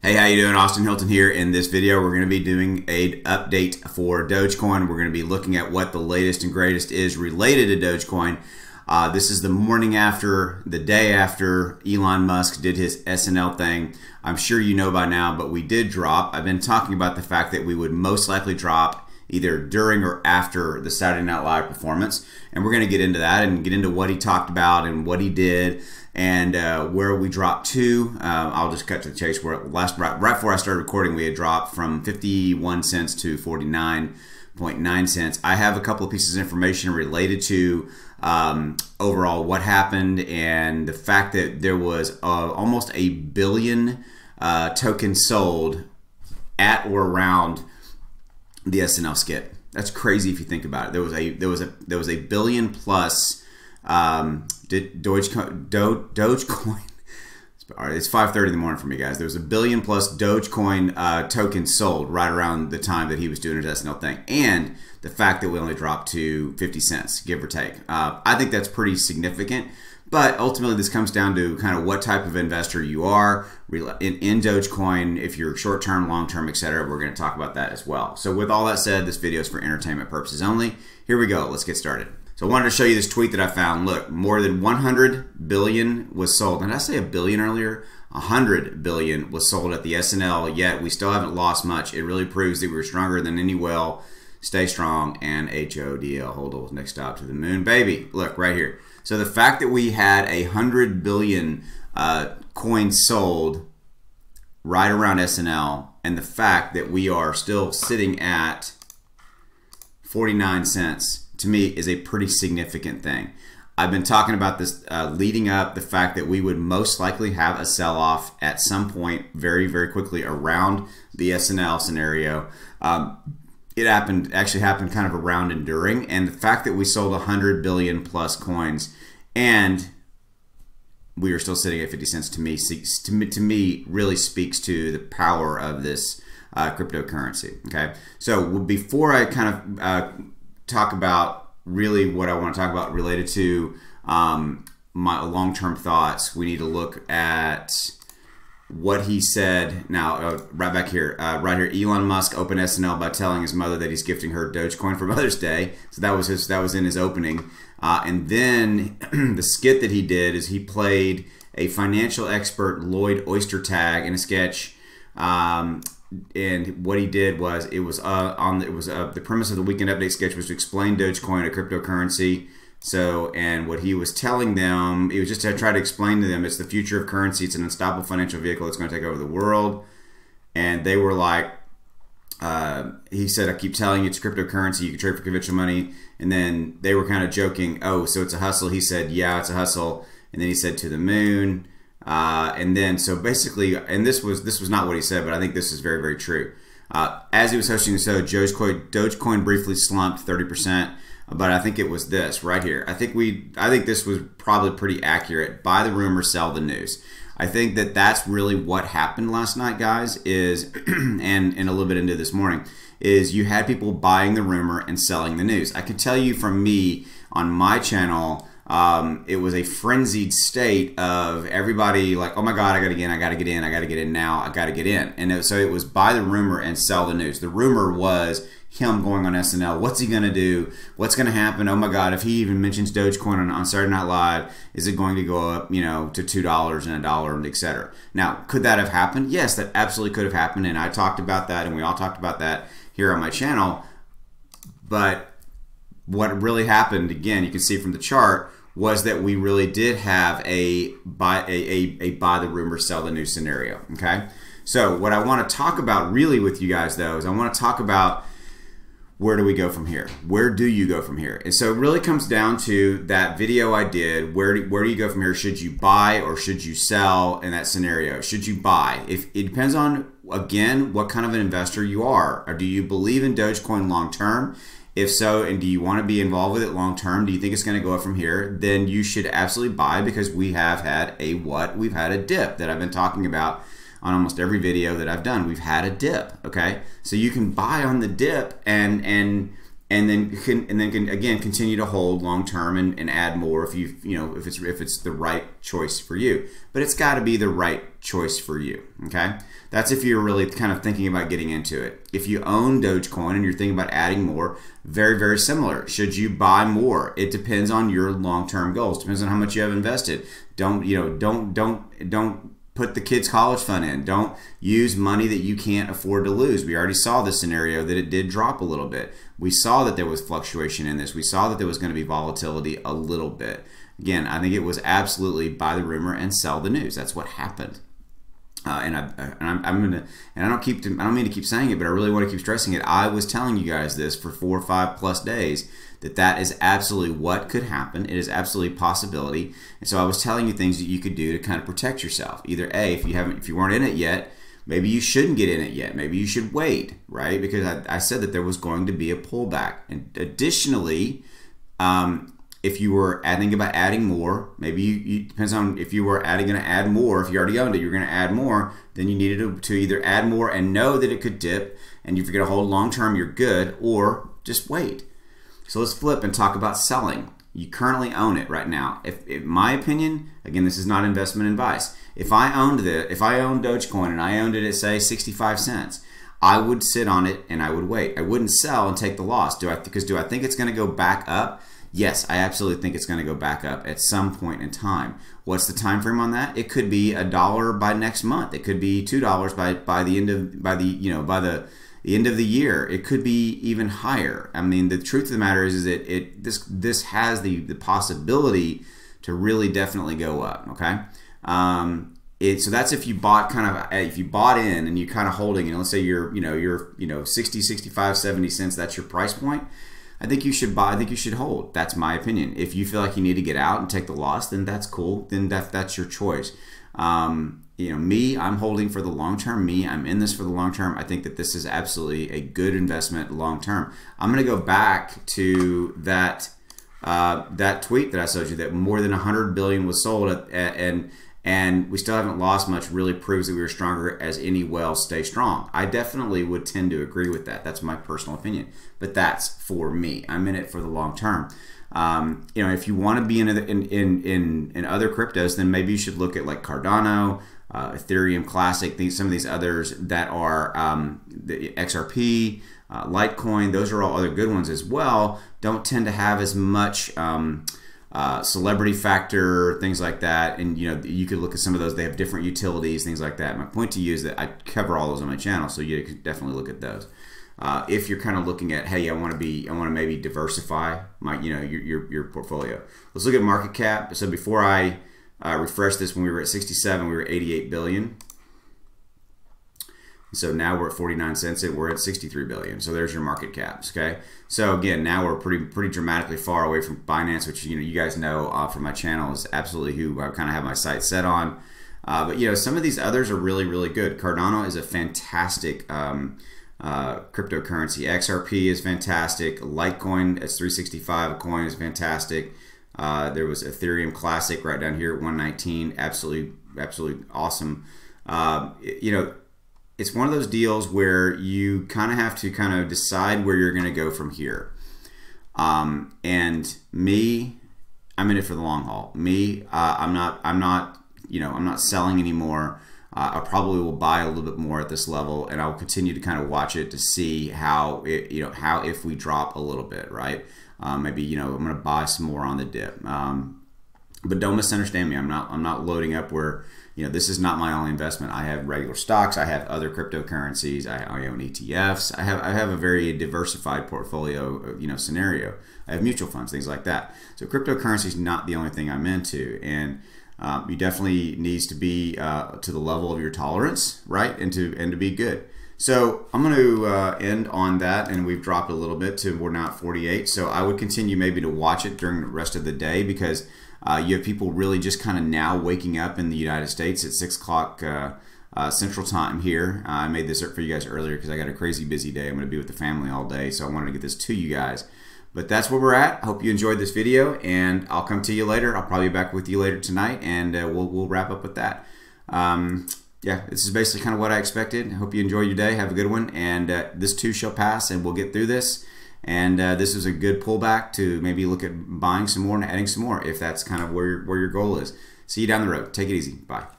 Hey, how you doing? Austin Hilton here. In this video, we're going to be doing an update for Dogecoin. We're going to be looking at what the latest and greatest is related to Dogecoin. This is the morning after, the day after Elon Musk did his SNL thing. I'm sure you know by now, but we did drop. I've been talking about the fact that we would most likely drop either during or after the Saturday Night Live performance. And we're going to get into that and get into what he talked about and what he did. And where we dropped to, I'll just cut to the chase. Where right before I started recording, we had dropped from 51 cents to 49.9 cents. I have a couple of pieces of information related to overall what happened and the fact that there was almost a billion tokens sold at or around the SNL skit. That's crazy if you think about it. There was a billion plus. Dogecoin. All right, it's 5:30 in the morning for me, guys. There was a billion plus Dogecoin tokens sold right around the time that he was doing his SNL thing, and the fact that we only dropped to 50 cents, give or take. I think that's pretty significant. But ultimately, this comes down to kind of what type of investor you are in Dogecoin, if you're short-term, long-term, etc. We're going to talk about that as well. So with all that said, this video is for entertainment purposes only. Here we go. Let's get started. So I wanted to show you this tweet that I found. Look, more than 100 billion was sold. Did I say a billion earlier? 100 billion was sold at the SNL, yet we still haven't lost much. It really proves that we're stronger than any whale. Stay strong and HODL, HODL, next stop to the moon, baby. Look, right here. So the fact that we had 100 billion coins sold right around SNL, and the fact that we are still sitting at 49 cents, to me, is a pretty significant thing. I've been talking about this leading up, the fact that we would most likely have a sell-off at some point very, very quickly around the SNL scenario. It actually happened kind of around and during, and the fact that we sold 100 billion plus coins and we are still sitting at 50 cents to me really speaks to the power of this cryptocurrency. Okay, so before I kind of talk about really what I want to talk about related to my long-term thoughts, we need to look at what he said. Now, right here, Elon Musk opened SNL by telling his mother that he's gifting her Dogecoin for Mother's Day. So that was in his opening. And then the skit that he did is he played a financial expert, Lloyd Oystertag, in a sketch. And what he did was the premise of the Weekend Update sketch was to explain Dogecoin, a cryptocurrency. So, and what he was telling them, he was just to try to explain to them, it's the future of currency. It's an unstoppable financial vehicle that's going to take over the world. And they were like, he said, I keep telling you it's cryptocurrency. You can trade for conventional money. And then they were kind of joking. Oh, so it's a hustle. He said, yeah, it's a hustle. And then he said to the moon. And then, so basically, and this was not what he said, but I think this is very, very true. As he was hosting the show, Dogecoin briefly slumped 30%. But I think it was this right here. I think this was probably pretty accurate. Buy the rumor, sell the news. I think that that's really what happened last night, guys, is and a little bit into this morning, is you had people buying the rumor and selling the news. I can tell you from me on my channel, it was a frenzied state of everybody like, oh my God, I gotta get in now. And so it was buy the rumor and sell the news. The rumor was him going on SNL. What's he gonna do? What's gonna happen? Oh my God, if he even mentions Dogecoin on Saturday Night Live, is it going to go up, you know, to $2 and $1, etc.? Now, could that have happened? Yes, that absolutely could have happened, and I talked about that, and we all talked about that here on my channel. But what really happened, again, you can see from the chart, was that we really did have a buy the rumor, sell the news scenario. Okay, so what I want to talk about really with you guys though is I want to talk about where do we go from here? Where do you go from here? And so it really comes down to that video I did. Where do you go from here? Should you buy or should you sell in that scenario? Should you buy? If it depends on, again, what kind of an investor you are. Or do you believe in Dogecoin long term? If so, and do you want to be involved with it long term? Do you think it's going to go up from here? Then you should absolutely buy, because we have had a dip that I've been talking about on almost every video that I've done. We've had a dip, okay? So you can buy on the dip and and then continue to hold long term and add more if it's the right choice for you. But it's got to be the right choice for you. Okay, that's if you're really kind of thinking about getting into it. If you own Dogecoin and you're thinking about adding more, very similar. Should you buy more? It depends on your long term goals. Depends on how much you have invested. Don't don't put the kids' college fund in. Don't use money that you can't afford to lose. We already saw the scenario that it did drop a little bit. We saw that there was fluctuation in this. We saw that there was going to be volatility a little bit. Again, I think it was absolutely buy the rumor and sell the news. That's what happened. I don't mean to keep saying it, but I really want to keep stressing it. I was telling you guys this for 4 or 5+ days, that is absolutely what could happen. It is absolutely a possibility. And so I was telling you things that you could do to kind of protect yourself. Either A, if you weren't in it yet, maybe you shouldn't get in it yet. Maybe you should wait, right? Because I said that there was going to be a pullback. And additionally, if you were thinking about adding more, maybe it depends on if you were going to add more. If you already owned it, you're going to add more. Then you needed to either add more and know that it could dip, and if you're going to hold long term, you're good, or just wait. So let's flip and talk about selling. You currently own it right now. If my opinion, again, this is not investment advice. If I owned Dogecoin and I owned it at say 65 cents, I would sit on it and I would wait. I wouldn't sell and take the loss. Do I think it's going to go back up? Yes, I absolutely think it's going to go back up at some point in time. What's the time frame on that? It could be $1 by next month. It could be $2 by the end of the year. It could be even higher. I mean, the truth of the matter is that this has the possibility to really definitely go up. Okay, so that's if you bought in and you're kind of holding. And let's say you're 60, 65, 70 cents. That's your price point. I think you should buy. I think you should hold. That's my opinion. If you feel like you need to get out and take the loss, then that's cool. Then that's your choice. Me, I'm holding for the long term. I'm in this for the long term. I think that this is absolutely a good investment long term. I'm going to go back to that that tweet that I showed you that more than 100 billion was sold and we still haven't lost much. Really proves that we were stronger as any whale. Stay strong. I definitely would tend to agree with that. That's my personal opinion, but that's for me. I'm in it for the long term. If you want to be in other cryptos, then maybe you should look at like Cardano, Ethereum Classic, some of these others that are the XRP, Litecoin. Those are all other good ones as well. Don't tend to have as much. Celebrity factor, things like that, and you could look at some of those. They have different utilities, things like that. My point to you is that I cover all those on my channel, so you could definitely look at those. If you're kind of looking at, hey, I want to maybe diversify my, your portfolio. Let's look at market cap. So before I refreshed this, when we were at 67, we were 88 billion. So now we're at 49 cents and we're at 63 billion. So there's your market caps, okay? So again, now we're pretty dramatically far away from Binance, which you guys know from my channel is absolutely who I kind of have my sights set on. But some of these others are really good. Cardano is a fantastic cryptocurrency. XRP is fantastic. Litecoin at 365 a coin is fantastic. There was Ethereum Classic right down here at 119. Absolutely awesome. It's one of those deals where you kind of have to decide where you're going to go from here. And me, I'm in it for the long haul. I'm not selling anymore. I probably will buy a little bit more at this level, and I'll continue to kind of watch it to see how it, if we drop a little bit, right? Maybe I'm going to buy some more on the dip. But don't misunderstand me. I'm not loading up where. This is not my only investment. I have regular stocks. I have other cryptocurrencies. I own ETFs. I have a very diversified portfolio, scenario. I have mutual funds, things like that. So cryptocurrency is not the only thing I'm into, and you definitely needs to be to the level of your tolerance, right? And to be good. So I'm going to end on that, and we've dropped a little bit to we're now at 48. So I would continue maybe to watch it during the rest of the day because. You have people really just kind of now waking up in the United States at 6 o'clock Central Time here. I made this for you guys earlier because I got a crazy busy day. I'm going to be with the family all day, so I wanted to get this to you guys. But that's where we're at. I hope you enjoyed this video, and I'll come to you later. I'll probably be back with you later tonight, and we'll wrap up with that. Yeah, this is basically kind of what I expected. I hope you enjoy your day. Have a good one, and this too shall pass, and we'll get through this. And this is a good pullback to maybe look at buying some more and adding some more if that's kind of where your goal is. See you down the road. Take it easy. Bye.